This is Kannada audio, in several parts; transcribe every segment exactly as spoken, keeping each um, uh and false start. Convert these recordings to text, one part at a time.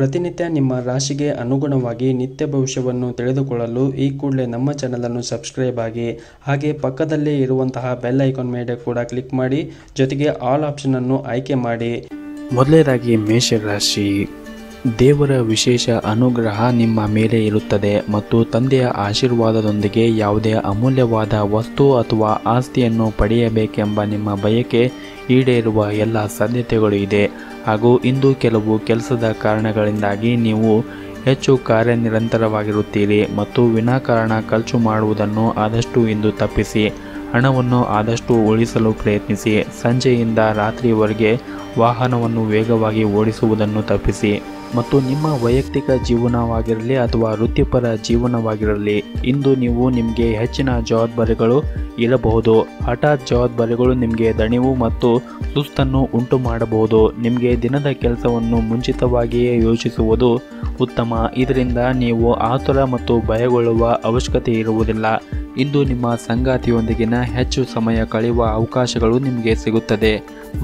ಪ್ರತಿನಿತ್ಯ ನಿಮ್ಮ ರಾಶಿಗೆ ಅನುಗುಣವಾಗಿ ನಿತ್ಯ ಭವಿಷ್ಯವನ್ನು ತಿಳಿದುಕೊಳ್ಳಲು ಈ ಕೂಡಲೇ ನಮ್ಮ ಚಾನೆಲ್ ಅನ್ನು ಸಬ್ಸ್ಕ್ರೈಬ್ ಆಗಿ ಹಾಗೆ ಪಕ್ಕದಲ್ಲೇ ಇರುವಂತಹ ಬೆಲ್ ಐಕಾನ್ ಮೇಲೆ ಕೂಡ ಕ್ಲಿಕ್ ಮಾಡಿ ಜೊತೆಗೆ ಆಲ್ ಆಪ್ಷನ್ ಅನ್ನು ಆಯ್ಕೆ ಮಾಡಿ. ಮೊದಲನೇದಾಗಿ ಮೇಷರಾಶಿ, ದೇವರ ವಿಶೇಷ ಅನುಗ್ರಹ ನಿಮ್ಮ ಮೇಲೆ ಇರುತ್ತದೆ ಮತ್ತು ತಂದೆಯ ಆಶೀರ್ವಾದದೊಂದಿಗೆ ಯಾವುದೇ ಅಮೂಲ್ಯವಾದ ವಸ್ತು ಅಥವಾ ಆಸ್ತಿಯನ್ನು ಪಡೆಯಬೇಕೆಂಬ ನಿಮ್ಮ ಬಯಕೆ ಈಡೇರುವ ಎಲ್ಲ ಸಾಧ್ಯತೆಗಳು ಇದೆ. ಹಾಗೂ ಇಂದು ಕೆಲವು ಕೆಲಸದ ಕಾರಣಗಳಿಂದಾಗಿ ನೀವು ಹೆಚ್ಚು ಕಾರ್ಯನಿರಂತರವಾಗಿರುತ್ತೀರಿ ಮತ್ತು ವಿನಾಕಾರಣ ಖರ್ಚು ಮಾಡುವುದನ್ನು ಆದಷ್ಟು ಇಂದು ತಪ್ಪಿಸಿ. ಹಣವನ್ನು ಆದಷ್ಟು ಉಳಿಸಲು ಪ್ರಯತ್ನಿಸಿ. ಸಂಜೆಯಿಂದ ರಾತ್ರಿವರೆಗೆ ವಾಹನವನ್ನು ವೇಗವಾಗಿ ಓಡಿಸುವುದನ್ನು ತಪ್ಪಿಸಿ ಮತ್ತು ನಿಮ್ಮ ವೈಯಕ್ತಿಕ ಜೀವನವಾಗಿರಲಿ ಅಥವಾ ವೃತ್ತಿಪರ ಜೀವನವಾಗಿರಲಿ, ಇಂದು ನೀವು ನಿಮಗೆ ಹೆಚ್ಚಿನ ಜವಾಬ್ದಾರಿಗಳು ಇರಬಹುದು. ಹಠಾತ್ ಜವಾಬ್ದಾರಿಗಳು ನಿಮಗೆ ದಣಿವು ಮತ್ತು ಸುಸ್ತನ್ನು ಉಂಟು ಮಾಡಬಹುದು. ನಿಮಗೆ ದಿನದ ಕೆಲಸವನ್ನು ಮುಂಚಿತವಾಗಿಯೇ ಯೋಚಿಸುವುದು ಉತ್ತಮ, ಇದರಿಂದ ನೀವು ಆತುರ ಮತ್ತು ಭಯಗೊಳ್ಳುವ ಅವಶ್ಯಕತೆ ಇರುವುದಿಲ್ಲ. ಇಂದು ನಿಮ್ಮ ಸಂಗಾತಿಯೊಂದಿಗಿನ ಹೆಚ್ಚು ಸಮಯ ಕಳೆಯುವ ಅವಕಾಶಗಳು ನಿಮಗೆ ಸಿಗುತ್ತದೆ.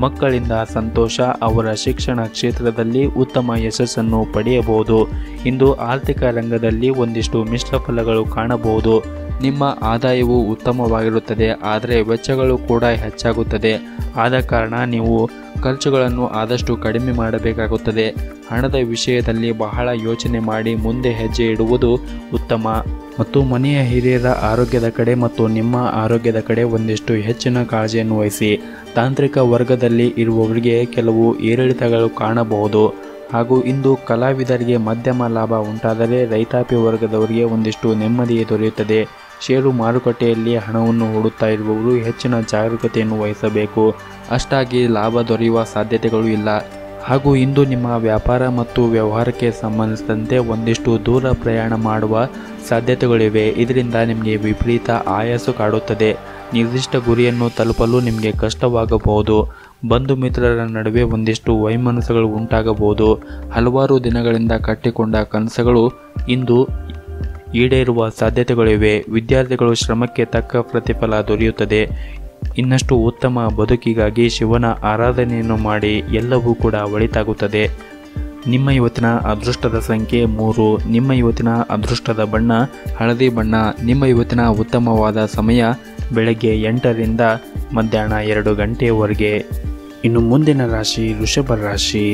ಮಕ್ಕಳಿಂದ ಸಂತೋಷ, ಅವರ ಶಿಕ್ಷಣ ಕ್ಷೇತ್ರದಲ್ಲಿ ಉತ್ತಮ ಯಶಸ್ಸನ್ನು ಪಡೆಯಬಹುದು. ಇಂದು ಆರ್ಥಿಕ ರಂಗದಲ್ಲಿ ಒಂದಿಷ್ಟು ಮಿಶ್ರ ಫಲಗಳು ಕಾಣಬಹುದು. ನಿಮ್ಮ ಆದಾಯವು ಉತ್ತಮವಾಗಿರುತ್ತದೆ, ಆದರೆ ವೆಚ್ಚಗಳು ಕೂಡ ಹೆಚ್ಚಾಗುತ್ತದೆ. ಆದ ಕಾರಣ ನೀವು ಖರ್ಚುಗಳನ್ನು ಆದಷ್ಟು ಕಡಿಮೆ ಮಾಡಬೇಕಾಗುತ್ತದೆ. ಹಣದ ವಿಷಯದಲ್ಲಿ ಬಹಳ ಯೋಚನೆ ಮಾಡಿ ಮುಂದೆ ಹೆಜ್ಜೆ ಇಡುವುದು ಉತ್ತಮ ಮತ್ತು ಮನೆಯ ಹಿರಿಯರ ಆರೋಗ್ಯದ ಕಡೆ ಮತ್ತು ನಿಮ್ಮ ಆರೋಗ್ಯದ ಕಡೆ ಒಂದಿಷ್ಟು ಹೆಚ್ಚಿನ ಕಾಳಜಿಯನ್ನು ವಹಿಸಿ. ತಾಂತ್ರಿಕ ವರ್ಗದಲ್ಲಿ ಇರುವವರಿಗೆ ಕೆಲವು ಏರಿಳಿತಗಳು ಕಾಣಬಹುದು. ಹಾಗೂ ಇಂದು ಕಲಾವಿದರಿಗೆ ಮಧ್ಯಮ ಲಾಭ ಉಂಟಾದರೆ ರೈತಾಪಿ ವರ್ಗದವರಿಗೆ ಒಂದಿಷ್ಟು ನೆಮ್ಮದಿ ದೊರೆಯುತ್ತದೆ. ಷೇರು ಮಾರುಕಟ್ಟೆಯಲ್ಲಿ ಹಣವನ್ನು ಹೂಡುತ್ತಾ ಇರುವವರು ಹೆಚ್ಚಿನ ಜಾಗರೂಕತೆಯನ್ನು ವಹಿಸಬೇಕು, ಅಷ್ಟಾಗಿ ಲಾಭ ದೊರೆಯುವ ಸಾಧ್ಯತೆಗಳು ಇಲ್ಲ. ಹಾಗೂ ಇಂದು ನಿಮ್ಮ ವ್ಯಾಪಾರ ಮತ್ತು ವ್ಯವಹಾರಕ್ಕೆ ಸಂಬಂಧಿಸಿದಂತೆ ಒಂದಿಷ್ಟು ದೂರ ಪ್ರಯಾಣ ಮಾಡುವ ಸಾಧ್ಯತೆಗಳಿವೆ, ಇದರಿಂದ ನಿಮಗೆ ವಿಪರೀತ ಆಯಾಸ ಕಾಡುತ್ತದೆ. ನಿರ್ದಿಷ್ಟ ಗುರಿಯನ್ನು ತಲುಪಲು ನಿಮಗೆ ಕಷ್ಟವಾಗಬಹುದು. ಬಂಧು ಮಿತ್ರರ ನಡುವೆ ಒಂದಿಷ್ಟು ವೈಮನಸ್ಸುಗಳು ಉಂಟಾಗಬಹುದು. ಹಲವಾರು ದಿನಗಳಿಂದ ಕಟ್ಟಿಕೊಂಡ ಕನಸುಗಳು ಇಂದು ಈಡೇರುವ ಸಾಧ್ಯತೆಗಳಿವೆ. ವಿದ್ಯಾರ್ಥಿಗಳು ಶ್ರಮಕ್ಕೆ ತಕ್ಕ ಪ್ರತಿಫಲ ದೊರೆಯುತ್ತದೆ. ಇನ್ನಷ್ಟು ಉತ್ತಮ ಬದುಕಿಗಾಗಿ ಶಿವನ ಆರಾಧನೆಯನ್ನು ಮಾಡಿ, ಎಲ್ಲವೂ ಕೂಡ ಒಳಿತಾಗುತ್ತದೆ. ನಿಮ್ಮ ಇವತ್ತಿನ ಅದೃಷ್ಟದ ಸಂಖ್ಯೆ ಮೂರು. ನಿಮ್ಮ ಇವತ್ತಿನ ಅದೃಷ್ಟದ ಬಣ್ಣ ಹಳದಿ ಬಣ್ಣ. ನಿಮ್ಮ ಇವತ್ತಿನ ಉತ್ತಮವಾದ ಸಮಯ ಬೆಳಗ್ಗೆ ಎಂಟರಿಂದ ಮಧ್ಯಾಹ್ನ ಎರಡು ಗಂಟೆಯವರೆಗೆ. ಇನ್ನು ಮುಂದಿನ ರಾಶಿ ವೃಷಭ ರಾಶಿ.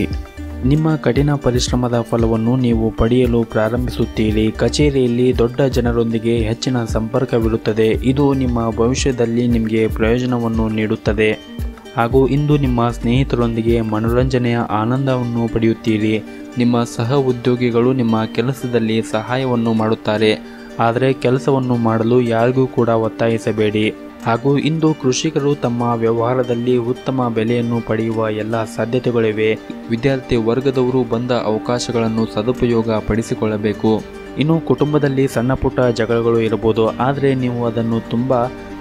ನಿಮ್ಮ ಕಠಿಣ ಪರಿಶ್ರಮದ ಫಲವನ್ನು ನೀವು ಪಡೆಯಲು ಪ್ರಾರಂಭಿಸುತ್ತೀರಿ. ಕಚೇರಿಯಲ್ಲಿ ದೊಡ್ಡ ಜನರೊಂದಿಗೆ ಹೆಚ್ಚಿನ ಸಂಪರ್ಕವಿರುತ್ತದೆ, ಇದು ನಿಮ್ಮ ಭವಿಷ್ಯದಲ್ಲಿ ನಿಮಗೆ ಪ್ರಯೋಜನವನ್ನು ನೀಡುತ್ತದೆ. ಹಾಗೂ ಇಂದು ನಿಮ್ಮ ಸ್ನೇಹಿತರೊಂದಿಗೆ ಮನೋರಂಜನೆಯ ಆನಂದವನ್ನು ಪಡೆಯುತ್ತೀರಿ. ನಿಮ್ಮ ಸಹ ಉದ್ಯೋಗಿಗಳು ನಿಮ್ಮ ಕೆಲಸದಲ್ಲಿ ಸಹಾಯವನ್ನು ಮಾಡುತ್ತಾರೆ, ಆದರೆ ಕೆಲಸವನ್ನು ಮಾಡಲು ಯಾರಿಗೂ ಕೂಡ ಒತ್ತಾಯಿಸಬೇಡಿ. ಹಾಗೂ ಇಂದು ಕೃಷಿಕರು ತಮ್ಮ ವ್ಯವಹಾರದಲ್ಲಿ ಉತ್ತಮ ಬೆಲೆಯನ್ನು ಪಡೆಯುವ ಎಲ್ಲ ಸಾಧ್ಯತೆಗಳಿವೆ. ವಿದ್ಯಾರ್ಥಿ ವರ್ಗದವರು ಬಂದ ಅವಕಾಶಗಳನ್ನು ಸದುಪಯೋಗ ಪಡಿಸಿಕೊಳ್ಳಬೇಕು. ಇನ್ನು ಕುಟುಂಬದಲ್ಲಿ ಸಣ್ಣ ಪುಟ್ಟ ಜಗಳಗಳು ಇರಬಹುದು, ಆದರೆ ನೀವು ಅದನ್ನು ತುಂಬ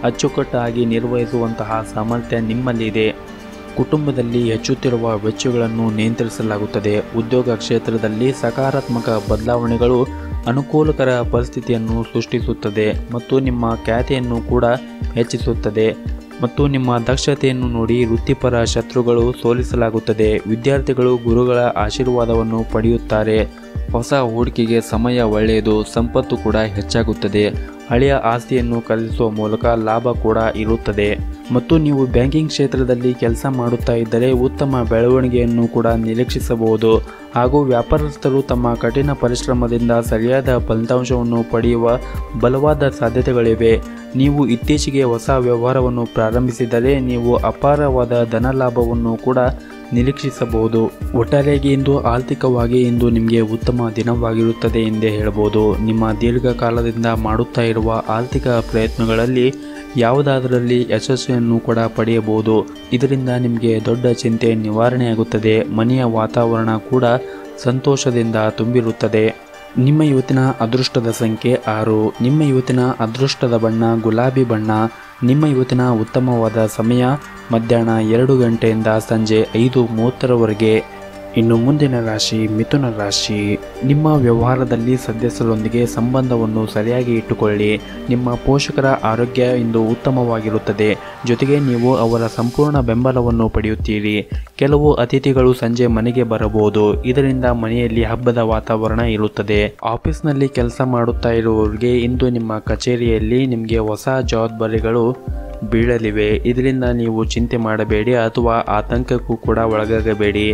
ಅಚ್ಚುಕಟ್ಟಾಗಿ ನಿರ್ವಹಿಸುವಂತಹ ಸಾಮರ್ಥ್ಯ ನಿಮ್ಮಲ್ಲಿದೆ. ಕುಟುಂಬದಲ್ಲಿ ಹೆಚ್ಚುತ್ತಿರುವ ವೆಚ್ಚಗಳನ್ನು ನಿಯಂತ್ರಿಸಲಾಗುತ್ತದೆ. ಉದ್ಯೋಗ ಕ್ಷೇತ್ರದಲ್ಲಿ ಸಕಾರಾತ್ಮಕ ಬದಲಾವಣೆಗಳು ಅನುಕೂಲಕರ ಪರಿಸ್ಥಿತಿಯನ್ನು ಸೃಷ್ಟಿಸುತ್ತದೆ ಮತ್ತು ನಿಮ್ಮ ಖ್ಯಾತಿಯನ್ನು ಕೂಡ ಹೆಚ್ಚಿಸುತ್ತದೆ ಮತ್ತು ನಿಮ್ಮ ದಕ್ಷತೆಯನ್ನು ನೋಡಿ ವೃತ್ತಿಪರ ಶತ್ರುಗಳು ಸೋಲಿಸಲಾಗುತ್ತದೆ. ವಿದ್ಯಾರ್ಥಿಗಳು ಗುರುಗಳ ಆಶೀರ್ವಾದವನ್ನು ಪಡೆಯುತ್ತಾರೆ. ಹೊಸ ಹೂಡಿಕೆಗೆ ಸಮಯ ಒಳ್ಳೆಯದು, ಸಂಪತ್ತು ಕೂಡ ಹೆಚ್ಚಾಗುತ್ತದೆ. ಹಳೆಯ ಆಸ್ತಿಯನ್ನು ಖರೀದಿಸುವ ಮೂಲಕ ಲಾಭ ಕೂಡ ಇರುತ್ತದೆ ಮತ್ತು ನೀವು ಬ್ಯಾಂಕಿಂಗ್ ಕ್ಷೇತ್ರದಲ್ಲಿ ಕೆಲಸ ಮಾಡುತ್ತಾ ಇದ್ದರೆ ಉತ್ತಮ ಬೆಳವಣಿಗೆಯನ್ನು ಕೂಡ ನಿರೀಕ್ಷಿಸಬಹುದು. ಹಾಗೂ ವ್ಯಾಪಾರಸ್ಥರು ತಮ್ಮ ಕಠಿಣ ಪರಿಶ್ರಮದಿಂದ ಸರಿಯಾದ ಫಲಿತಾಂಶವನ್ನು ಪಡೆಯುವ ಬಲವಾದ ಸಾಧ್ಯತೆಗಳಿವೆ. ನೀವು ಇತ್ತೀಚೆಗೆ ಹೊಸ ವ್ಯವಹಾರವನ್ನು ಪ್ರಾರಂಭಿಸಿದರೆ ನೀವು ಅಪಾರವಾದ ಧನಲಾಭವನ್ನು ಕೂಡ ನಿರೀಕ್ಷಿಸಬಹುದು. ಒಟ್ಟಾರೆಯಾಗಿ ಇಂದು ಆರ್ಥಿಕವಾಗಿ ಇಂದು ನಿಮಗೆ ಉತ್ತಮ ದಿನವಾಗಿರುತ್ತದೆ ಎಂದೇ ಹೇಳಬಹುದು. ನಿಮ್ಮ ದೀರ್ಘಕಾಲದಿಂದ ಮಾಡುತ್ತಾ ಇರುವ ಆರ್ಥಿಕ ಪ್ರಯತ್ನಗಳಲ್ಲಿ ಯಾವುದಾದರಲ್ಲಿ ಯಶಸ್ವಿಯನ್ನು ಕೂಡ ಪಡೆಯಬಹುದು, ಇದರಿಂದ ನಿಮಗೆ ದೊಡ್ಡ ಚಿಂತೆ ನಿವಾರಣೆಯಾಗುತ್ತದೆ. ಮನೆಯ ವಾತಾವರಣ ಕೂಡ ಸಂತೋಷದಿಂದ ತುಂಬಿರುತ್ತದೆ. ನಿಮ್ಮ ಇವತ್ತಿನ ಅದೃಷ್ಟದ ಸಂಖ್ಯೆ ಆರು. ನಿಮ್ಮ ಇವತ್ತಿನ ಅದೃಷ್ಟದ ಬಣ್ಣ ಗುಲಾಬಿ ಬಣ್ಣ. ನಿಮ್ಮ ಇವತ್ತಿನ ಉತ್ತಮವಾದ ಸಮಯ ಮಧ್ಯಾಹ್ನ ಎರಡು ಗಂಟೆಯಿಂದ ಸಂಜೆ ಐದು ಮೂವತ್ತರವರೆಗೆ. ಇನ್ನು ಮುಂದಿನ ರಾಶಿ ಮಿಥುನ ರಾಶಿ. ನಿಮ್ಮ ವ್ಯವಹಾರದಲ್ಲಿ ಸದಸ್ಯರೊಂದಿಗೆ ಸಂಬಂಧವನ್ನು ಸರಿಯಾಗಿ ಇಟ್ಟುಕೊಳ್ಳಿ. ನಿಮ್ಮ ಪೋಷಕರ ಆರೋಗ್ಯ ಇಂದು ಉತ್ತಮವಾಗಿರುತ್ತದೆ. ಜೊತೆಗೆ ನೀವು ಅವರ ಸಂಪೂರ್ಣ ಬೆಂಬಲವನ್ನು ಪಡೆಯುತ್ತೀರಿ. ಕೆಲವು ಅತಿಥಿಗಳು ಸಂಜೆ ಮನೆಗೆ ಬರಬಹುದು. ಇದರಿಂದ ಮನೆಯಲ್ಲಿ ಹಬ್ಬದ ವಾತಾವರಣ ಇರುತ್ತದೆ. ಆಫೀಸ್ನಲ್ಲಿ ಕೆಲಸ ಮಾಡುತ್ತಾ ಇರುವವರಿಗೆ ಇಂದು ನಿಮ್ಮ ಕಚೇರಿಯಲ್ಲಿ ನಿಮಗೆ ಹೊಸ ಜವಾಬ್ದಾರಿಗಳು ಬೀಳಲಿವೆ. ಇದರಿಂದ ನೀವು ಚಿಂತೆ ಮಾಡಬೇಡಿ ಅಥವಾ ಆತಂಕಕ್ಕೂ ಕೂಡ ಒಳಗಾಗಬೇಡಿ.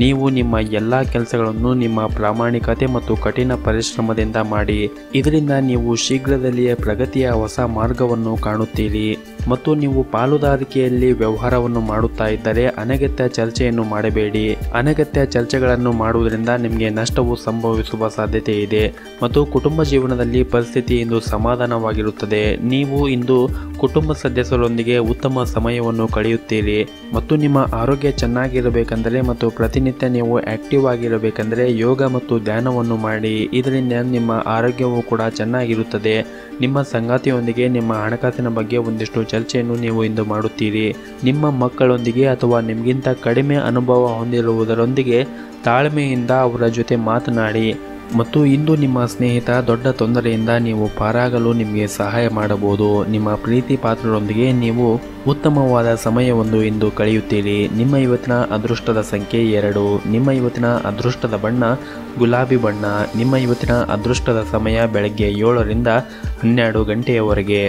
ನೀವು ನಿಮ್ಮ ಎಲ್ಲ ಕೆಲಸಗಳನ್ನು ನಿಮ್ಮ ಪ್ರಾಮಾಣಿಕತೆ ಮತ್ತು ಕಠಿಣ ಪರಿಶ್ರಮದಿಂದ ಮಾಡಿ. ಇದರಿಂದ ನೀವು ಶೀಘ್ರದಲ್ಲಿಯೇ ಪ್ರಗತಿಯ ಹೊಸ ಮಾರ್ಗವನ್ನು ಕಾಣುತ್ತೀರಿ. ಮತ್ತು ನೀವು ಪಾಲುದಾರಿಕೆಯಲ್ಲಿ ವ್ಯವಹಾರವನ್ನು ಮಾಡುತ್ತಾ ಇದ್ದರೆ ಅನಗತ್ಯ ಚರ್ಚೆಯನ್ನು ಮಾಡಬೇಡಿ. ಅನಗತ್ಯ ಚರ್ಚೆಗಳನ್ನು ಮಾಡುವುದರಿಂದ ನಿಮಗೆ ನಷ್ಟವು ಸಂಭವಿಸುವ ಸಾಧ್ಯತೆ ಇದೆ. ಮತ್ತು ಕುಟುಂಬ ಜೀವನದಲ್ಲಿ ಪರಿಸ್ಥಿತಿ ಇಂದು ಸಮಾಧಾನವಾಗಿರುತ್ತದೆ. ನೀವು ಇಂದು ಕುಟುಂಬ ಸದಸ್ಯರೊಂದಿಗೆ ಉತ್ತಮ ಸಮಯವನ್ನು ಕಳೆಯುತ್ತೀರಿ. ಮತ್ತು ನಿಮ್ಮ ಆರೋಗ್ಯ ಚೆನ್ನಾಗಿರಬೇಕೆಂದರೆ ಮತ್ತು ಪ್ರತಿನಿತ್ಯ ನೀವು ಆಕ್ಟಿವ್ ಆಗಿರಬೇಕೆಂದರೆ ಯೋಗ ಮತ್ತು ಧ್ಯಾನವನ್ನು ಮಾಡಿ. ಇದರಿಂದ ನಿಮ್ಮ ಆರೋಗ್ಯವೂ ಕೂಡ ಚೆನ್ನಾಗಿರುತ್ತದೆ. ನಿಮ್ಮ ಸಂಗಾತಿಯೊಂದಿಗೆ ನಿಮ್ಮ ಹಣಕಾಸಿನ ಬಗ್ಗೆ ಒಂದಿಷ್ಟು ಚರ್ಚೆಯನ್ನು ನೀವು ಇಂದು ಮಾಡುತ್ತೀರಿ. ನಿಮ್ಮ ಮಕ್ಕಳೊಂದಿಗೆ ಅಥವಾ ನಿಮಗಿಂತ ಕಡಿಮೆ ಅನುಭವ ಹೊಂದಿರುವುದರೊಂದಿಗೆ ತಾಳ್ಮೆಯಿಂದ ಅವರ ಜೊತೆ ಮಾತನಾಡಿ. ಮತ್ತು ಇಂದು ನಿಮ್ಮ ಸ್ನೇಹಿತ ದೊಡ್ಡ ತೊಂದರೆಯಿಂದ ನೀವು ಪಾರಾಗಲು ನಿಮಗೆ ಸಹಾಯ ಮಾಡಬಹುದು. ನಿಮ್ಮ ಪ್ರೀತಿ ಪಾತ್ರರೊಂದಿಗೆ ನೀವು ಉತ್ತಮವಾದ ಸಮಯವನ್ನು ಇಂದು ಕಳೆಯುತ್ತೀರಿ. ನಿಮ್ಮ ಇವತ್ತಿನ ಅದೃಷ್ಟದ ಸಂಖ್ಯೆ ಎರಡು. ನಿಮ್ಮ ಇವತ್ತಿನ ಅದೃಷ್ಟದ ಬಣ್ಣ ಗುಲಾಬಿ ಬಣ್ಣ. ನಿಮ್ಮ ಇವತ್ತಿನ ಅದೃಷ್ಟದ ಸಮಯ ಬೆಳಗ್ಗೆ ಏಳರಿಂದ ಹನ್ನೆರಡು ಗಂಟೆಯವರೆಗೆ.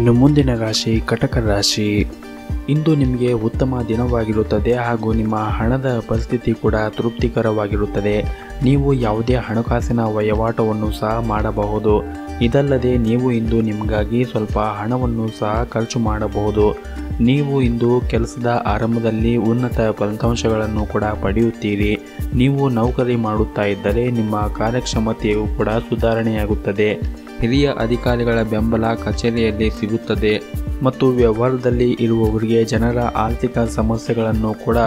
ಇನ್ನು ಮುಂದಿನ ರಾಶಿ ಕಟಕ ರಾಶಿ. ಇಂದು ನಿಮಗೆ ಉತ್ತಮ ದಿನವಾಗಿರುತ್ತದೆ ಹಾಗೂ ನಿಮ್ಮ ಹಣದ ಪರಿಸ್ಥಿತಿ ಕೂಡ ತೃಪ್ತಿಕರವಾಗಿರುತ್ತದೆ. ನೀವು ಯಾವುದೇ ಹಣಕಾಸಿನ ವಹಿವಾಟವನ್ನು ಸಹ ಮಾಡಬಹುದು. ಇದಲ್ಲದೆ ನೀವು ಇಂದು ನಿಮಗಾಗಿ ಸ್ವಲ್ಪ ಹಣವನ್ನು ಸಹ ಖರ್ಚು ಮಾಡಬಹುದು. ನೀವು ಇಂದು ಕೆಲಸದ ಆರಂಭದಲ್ಲಿ ಉನ್ನತ ಫಲಿತಾಂಶಗಳನ್ನು ಕೂಡ ಪಡೆಯುತ್ತೀರಿ. ನೀವು ನೌಕರಿ ಮಾಡುತ್ತಾ ಇದ್ದರೆ ನಿಮ್ಮ ಕಾರ್ಯಕ್ಷಮತೆಯೂ ಕೂಡ ಸುಧಾರಣೆಯಾಗುತ್ತದೆ. ಹಿರಿಯ ಅಧಿಕಾರಿಗಳ ಬೆಂಬಲ ಕಚೇರಿಯಲ್ಲಿ ಸಿಗುತ್ತದೆ. ಮತ್ತು ವ್ಯವಹಾರದಲ್ಲಿ ಇರುವವರಿಗೆ ಜನರ ಆರ್ಥಿಕ ಸಮಸ್ಯೆಗಳನ್ನು ಕೂಡ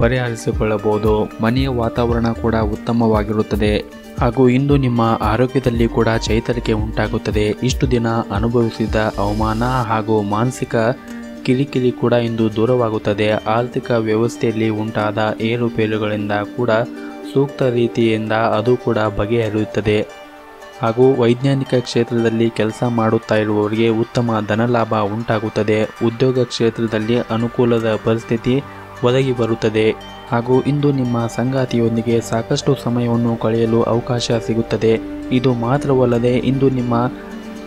ಪರಿಹರಿಸಿಕೊಳ್ಳಬಹುದು. ಮನೆಯ ವಾತಾವರಣ ಕೂಡ ಉತ್ತಮವಾಗಿರುತ್ತದೆ. ಹಾಗೂ ಇಂದು ನಿಮ್ಮ ಆರೋಗ್ಯದಲ್ಲಿ ಕೂಡ ಚೈತರಿಕೆ ಉಂಟಾಗುತ್ತದೆ. ಇಷ್ಟು ದಿನ ಅನುಭವಿಸಿದ ಅವಮಾನ ಹಾಗೂ ಮಾನಸಿಕ ಕಿರಿಕಿರಿ ಕೂಡ ಇಂದು ದೂರವಾಗುತ್ತದೆ. ಆರ್ಥಿಕ ವ್ಯವಸ್ಥೆಯಲ್ಲಿ ಉಂಟಾದ ಏರುಪೇರುಗಳಿಂದ ಕೂಡ ಸೂಕ್ತ ರೀತಿಯಿಂದ ಅದು ಕೂಡ ಬಗೆಹರಿಯುತ್ತದೆ. ಹಾಗೂ ವೈಜ್ಞಾನಿಕ ಕ್ಷೇತ್ರದಲ್ಲಿ ಕೆಲಸ ಮಾಡುತ್ತಾ ಇರುವವರಿಗೆ ಉತ್ತಮ ಧನಲಾಭ ಉಂಟಾಗುತ್ತದೆ. ಉದ್ಯೋಗ ಕ್ಷೇತ್ರದಲ್ಲಿ ಅನುಕೂಲದ ಪರಿಸ್ಥಿತಿ ಒದಗಿ ಬರುತ್ತದೆ. ಹಾಗೂ ಇಂದು ನಿಮ್ಮ ಸಂಗಾತಿಯೊಂದಿಗೆ ಸಾಕಷ್ಟು ಸಮಯವನ್ನು ಕಳೆಯಲು ಅವಕಾಶ ಸಿಗುತ್ತದೆ. ಇದು ಮಾತ್ರವಲ್ಲದೆ ಇಂದು ನಿಮ್ಮ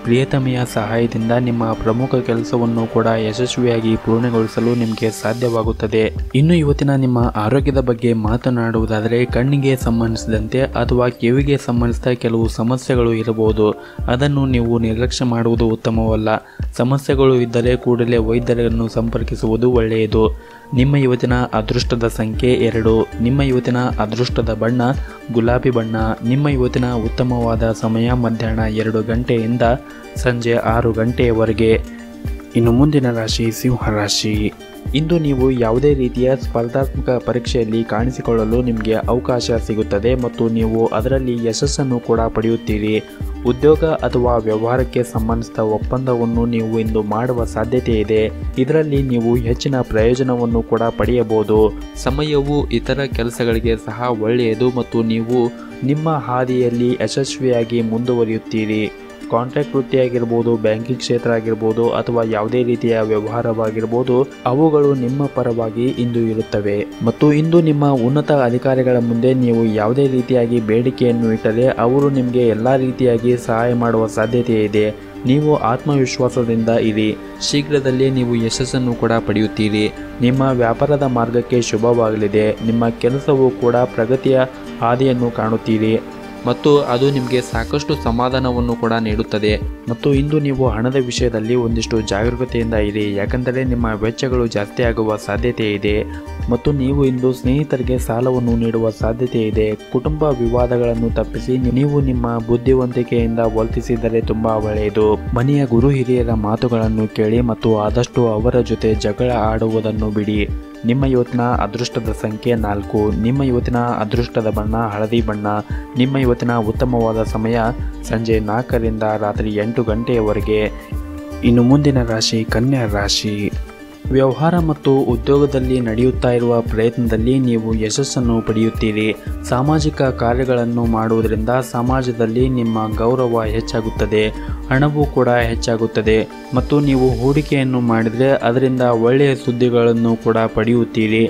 ಪ್ರಿಯತಮೆಯ ಸಹಾಯದಿಂದ ನಿಮ್ಮ ಪ್ರಮುಖ ಕೆಲಸವನ್ನು ಕೂಡ ಯಶಸ್ವಿಯಾಗಿ ಪೂರ್ಣಗೊಳಿಸಲು ನಿಮಗೆ ಸಾಧ್ಯವಾಗುತ್ತದೆ. ಇನ್ನು ಇವತ್ತಿನ ನಿಮ್ಮ ಆರೋಗ್ಯದ ಬಗ್ಗೆ ಮಾತನಾಡುವುದಾದರೆ ಕಣ್ಣಿಗೆ ಸಂಬಂಧಿಸಿದಂತೆ ಅಥವಾ ಕಿವಿಗೆ ಸಂಬಂಧಿಸಿದ ಕೆಲವು ಸಮಸ್ಯೆಗಳು ಇರಬಹುದು. ಅದನ್ನು ನೀವು ನಿರ್ಲಕ್ಷ್ಯ ಮಾಡುವುದು ಉತ್ತಮವಲ್ಲ. ಸಮಸ್ಯೆಗಳು ಇದ್ದರೆ ಕೂಡಲೇ ವೈದ್ಯರನ್ನು ಸಂಪರ್ಕಿಸುವುದು ಒಳ್ಳೆಯದು. ನಿಮ್ಮ ಇವತ್ತಿನ ಅದೃಷ್ಟದ ಸಂಖ್ಯೆ ಎರಡು. ನಿಮ್ಮ ಇವತ್ತಿನ ಅದೃಷ್ಟದ ಬಣ್ಣ ಗುಲಾಬಿ ಬಣ್ಣ. ನಿಮ್ಮ ಇವತ್ತಿನ ಉತ್ತಮವಾದ ಸಮಯ ಮಧ್ಯಾಹ್ನ ಎರಡು ಗಂಟೆಯಿಂದ ಸಂಜೆ ಆರು ಗಂಟೆಯವರೆಗೆ. ಇನ್ನು ಮುಂದಿನ ರಾಶಿ ಸಿಂಹರಾಶಿ. ಇಂದು ನೀವು ಯಾವುದೇ ರೀತಿಯ ಸ್ಪರ್ಧಾತ್ಮಕ ಪರೀಕ್ಷೆಯಲ್ಲಿ ಕಾಣಿಸಿಕೊಳ್ಳಲು ನಿಮಗೆ ಅವಕಾಶ ಸಿಗುತ್ತದೆ ಮತ್ತು ನೀವು ಅದರಲ್ಲಿ ಯಶಸ್ಸನ್ನು ಕೂಡ ಪಡೆಯುತ್ತೀರಿ. ಉದ್ಯೋಗ ಅಥವಾ ವ್ಯವಹಾರಕ್ಕೆ ಸಂಬಂಧಿಸಿದ ಒಪ್ಪಂದವನ್ನು ನೀವು ಇಂದು ಮಾಡುವ ಸಾಧ್ಯತೆ ಇದೆ. ಇದರಲ್ಲಿ ನೀವು ಹೆಚ್ಚಿನ ಪ್ರಯೋಜನವನ್ನು ಕೂಡ ಪಡೆಯಬಹುದು. ಸಮಯವು ಇತರ ಕೆಲಸಗಳಿಗೆ ಸಹ ಒಳ್ಳೆಯದು ಮತ್ತು ನೀವು ನಿಮ್ಮ ಹಾದಿಯಲ್ಲಿ ಯಶಸ್ವಿಯಾಗಿ ಮುಂದುವರಿಯುತ್ತೀರಿ. ಕಾಂಟ್ರಾಕ್ಟ್ ವೃತ್ತಿಯಾಗಿರ್ಬೋದು, ಬ್ಯಾಂಕಿಂಗ್ ಕ್ಷೇತ್ರ ಆಗಿರ್ಬೋದು ಅಥವಾ ಯಾವುದೇ ರೀತಿಯ ವ್ಯವಹಾರವಾಗಿರ್ಬೋದು, ಅವುಗಳು ನಿಮ್ಮ ಪರವಾಗಿ ಇಂದು ಇರುತ್ತವೆ. ಮತ್ತು ಇಂದು ನಿಮ್ಮ ಉನ್ನತ ಅಧಿಕಾರಿಗಳ ಮುಂದೆ ನೀವು ಯಾವುದೇ ರೀತಿಯಾಗಿ ಬೇಡಿಕೆಯನ್ನು ಇಟ್ಟರೆ ಅವರು ನಿಮಗೆ ಎಲ್ಲ ರೀತಿಯಾಗಿ ಸಹಾಯ ಮಾಡುವ ಸಾಧ್ಯತೆ ಇದೆ. ನೀವು ಆತ್ಮವಿಶ್ವಾಸದಿಂದ ಇರಿ. ಶೀಘ್ರದಲ್ಲೇ ನೀವು ಯಶಸ್ಸನ್ನು ಕೂಡ ಪಡೆಯುತ್ತೀರಿ. ನಿಮ್ಮ ವ್ಯಾಪಾರದ ಮಾರ್ಗಕ್ಕೆ ಶುಭವಾಗಲಿದೆ. ನಿಮ್ಮ ಕೆಲಸವೂ ಕೂಡ ಪ್ರಗತಿಯ ಹಾದಿಯನ್ನು ಕಾಣುತ್ತೀರಿ ಮತ್ತು ಅದು ನಿಮಗೆ ಸಾಕಷ್ಟು ಸಮಾಧಾನವನ್ನು ಕೂಡ ನೀಡುತ್ತದೆ. ಮತ್ತು ಇಂದು ನೀವು ಹಣದ ವಿಷಯದಲ್ಲಿ ಒಂದಿಷ್ಟು ಜಾಗರೂಕತೆಯಿಂದ ಇರಿ, ಯಾಕೆಂದರೆ ನಿಮ್ಮ ವೆಚ್ಚಗಳು ಜಾಸ್ತಿ ಆಗುವ ಸಾಧ್ಯತೆ ಇದೆ. ಮತ್ತು ನೀವು ಇಂದು ಸ್ನೇಹಿತರಿಗೆ ಸಾಲವನ್ನು ನೀಡುವ ಸಾಧ್ಯತೆ ಇದೆ. ಕುಟುಂಬ ವಿವಾದಗಳನ್ನು ತಪ್ಪಿಸಿ ನೀವು ನಿಮ್ಮ ಬುದ್ಧಿವಂತಿಕೆಯಿಂದ ವರ್ತಿಸಿದರೆ ತುಂಬ ಒಳ್ಳೆಯದು. ಮನೆಯ ಗುರು ಹಿರಿಯರ ಮಾತುಗಳನ್ನು ಕೇಳಿ ಮತ್ತು ಆದಷ್ಟು ಅವರ ಜೊತೆ ಜಗಳ ಆಡುವುದನ್ನು ಬಿಡಿ. ನಿಮ್ಮ ಇವತ್ತಿನ ಅದೃಷ್ಟದ ಸಂಖ್ಯೆ ನಾಲ್ಕು. ನಿಮ್ಮ ಇವತ್ತಿನ ಅದೃಷ್ಟದ ಬಣ್ಣ ಹಳದಿ ಬಣ್ಣ. ನಿಮ್ಮ ಇವತ್ತಿನ ಉತ್ತಮವಾದ ಸಮಯ ಸಂಜೆ ನಾಲ್ಕರಿಂದ ರಾತ್ರಿ ಎಂಟು ಗಂಟೆಯವರೆಗೆ. ಇನ್ನು ಮುಂದಿನ ರಾಶಿ ಕನ್ಯಾ ರಾಶಿ. ವ್ಯವಹಾರ ಮತ್ತು ಉದ್ಯೋಗದಲ್ಲಿ ನಡೆಯುತ್ತಾ ಇರುವ ಪ್ರಯತ್ನದಲ್ಲಿ ನೀವು ಯಶಸ್ಸನ್ನು ಪಡೆಯುತ್ತೀರಿ. ಸಾಮಾಜಿಕ ಕಾರ್ಯಗಳನ್ನು ಮಾಡುವುದರಿಂದ ಸಮಾಜದಲ್ಲಿ ನಿಮ್ಮ ಗೌರವ ಹೆಚ್ಚಾಗುತ್ತದೆ, ಹಣವೂ ಕೂಡ ಹೆಚ್ಚಾಗುತ್ತದೆ ಮತ್ತು ನೀವು ಹೂಡಿಕೆಯನ್ನು ಮಾಡಿದರೆ ಅದರಿಂದ ಒಳ್ಳೆಯ ಸುದ್ದಿಗಳನ್ನು ಕೂಡ ಪಡೆಯುತ್ತೀರಿ.